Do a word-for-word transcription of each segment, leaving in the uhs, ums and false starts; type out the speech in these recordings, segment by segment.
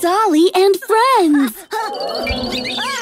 Dolly and Friends! Huh?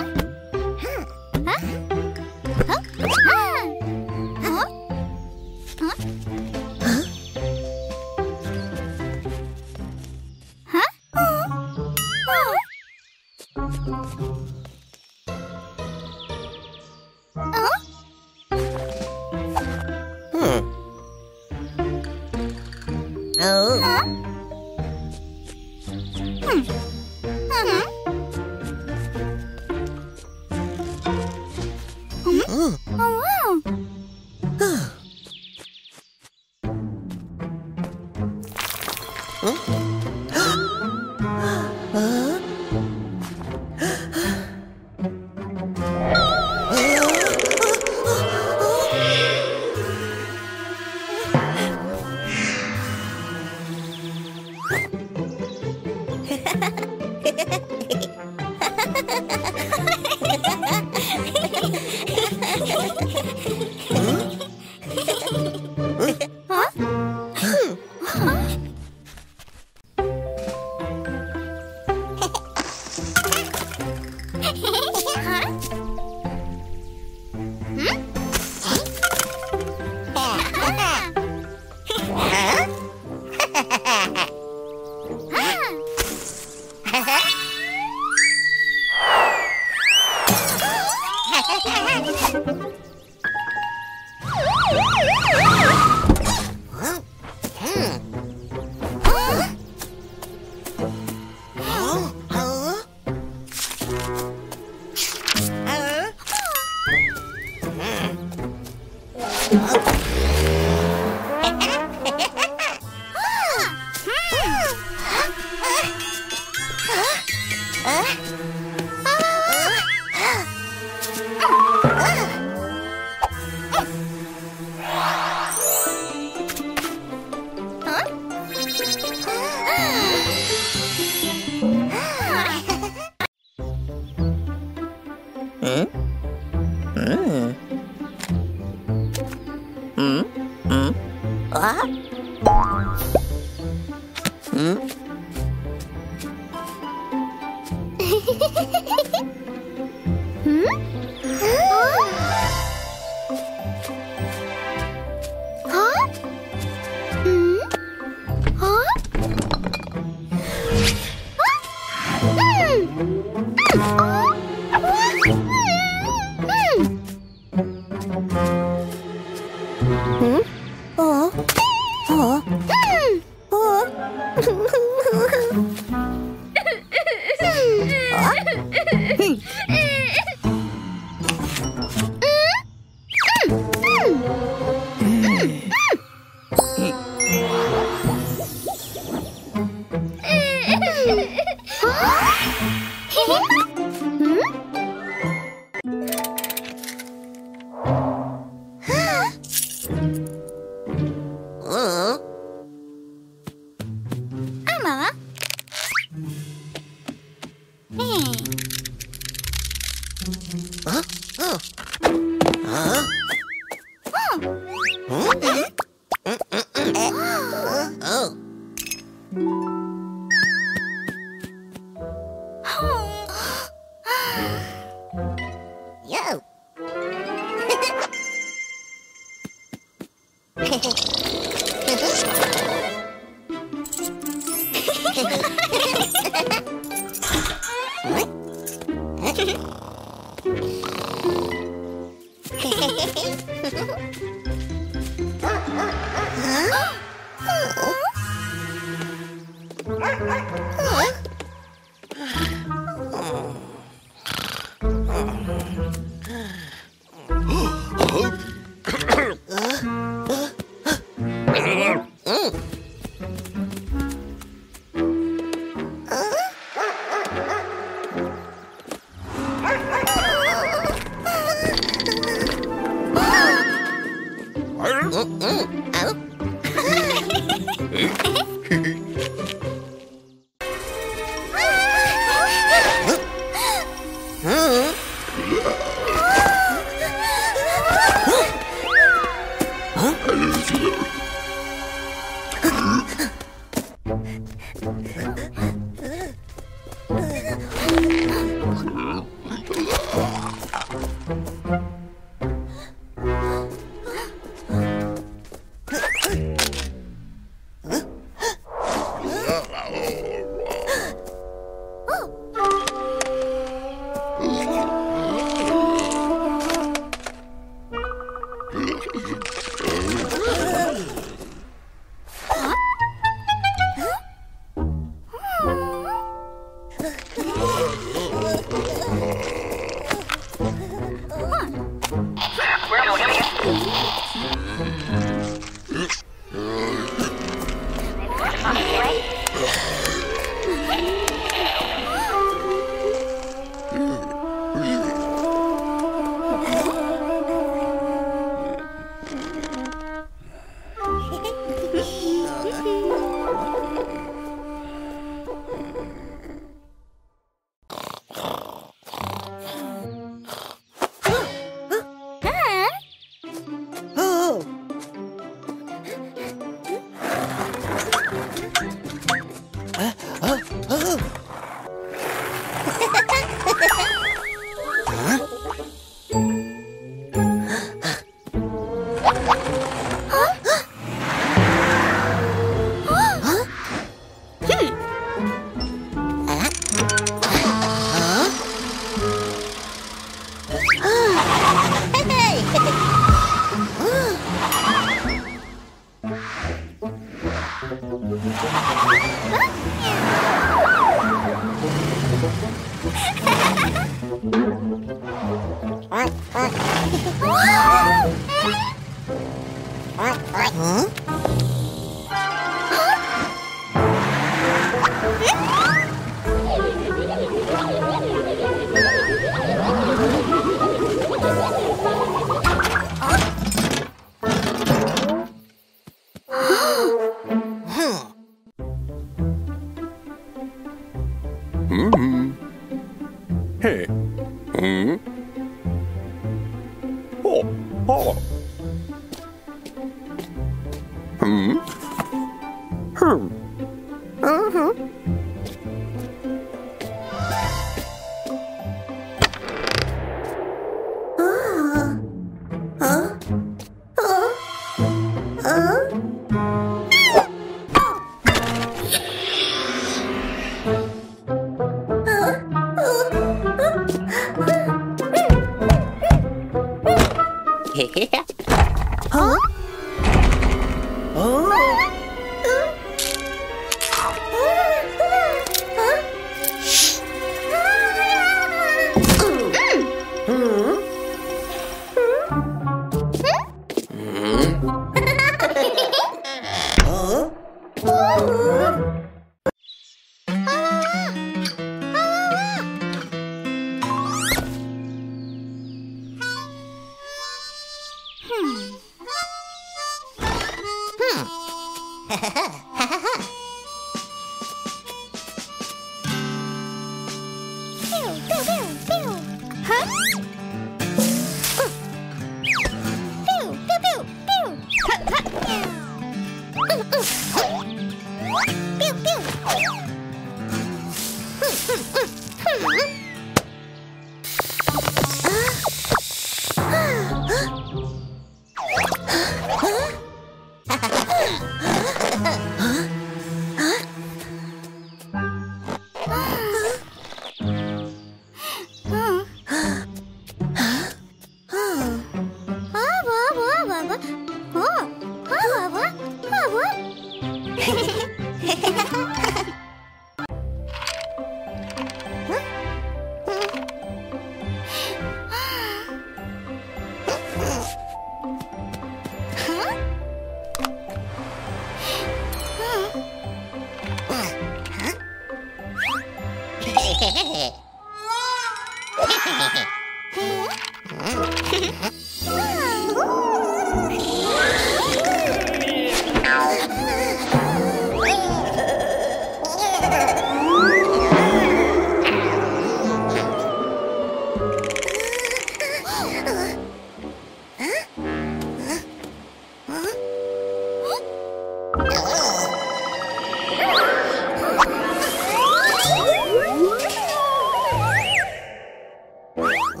What?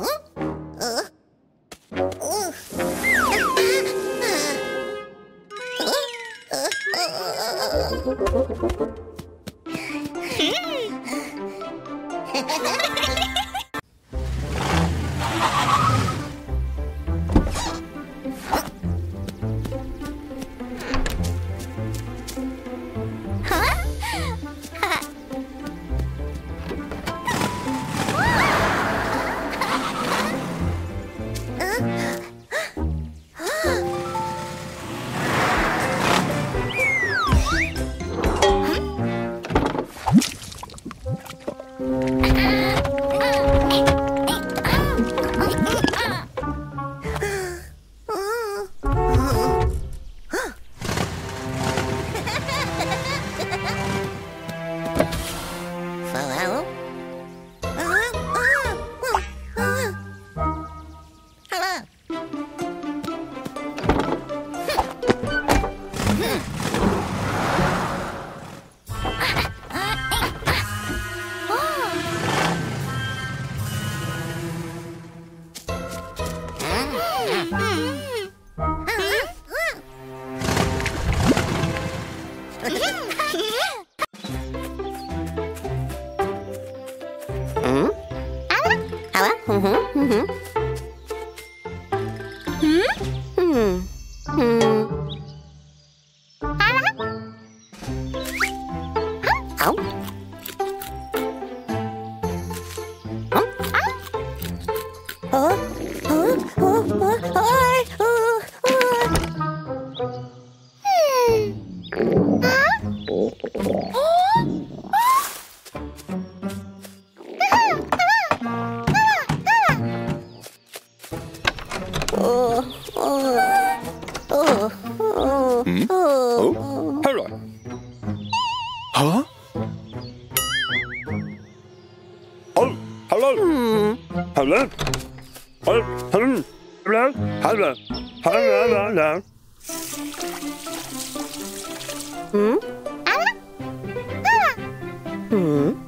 Hmm?